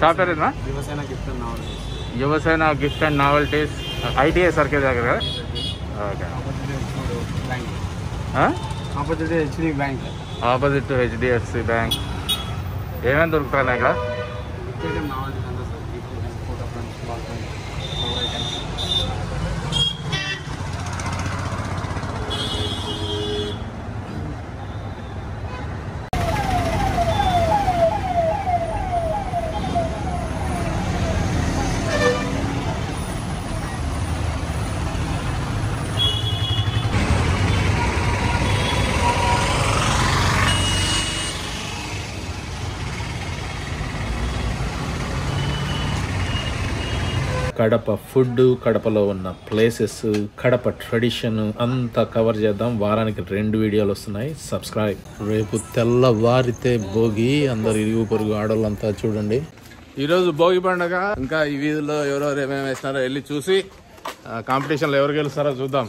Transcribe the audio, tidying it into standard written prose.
Software Yuvasena gift and novelties. Yuvasena gift and novelties idea circle ಆಗಿರೋ. Okay, opposite HD bank, opposite HDFC bank. ఏమేమి దొరుకుతాయి ఇక్కడ? Kadapa food, కడపలో ఉన్న ప్లేసెస్, కడప ట్రెడిషన్ అంతా కవర్ చేద్దాం. వారానికి 2 వీడియోలు వస్తున్నాయి. సబ్స్క్రైబ్. రేపు తెల్లవారితే భోగి. అందరు ఇరుగు పొరుగు ఆడోళ్ళంతా చూడండి. ఈరోజు భోగి పండుగ. ఇంకా ఈ వీధిలో ఎవరెవరు ఏమేమి వేసినారో వెళ్ళి చూసి కాంపిటీషన్లో ఎవరు గెలుస్తారో చూద్దాం.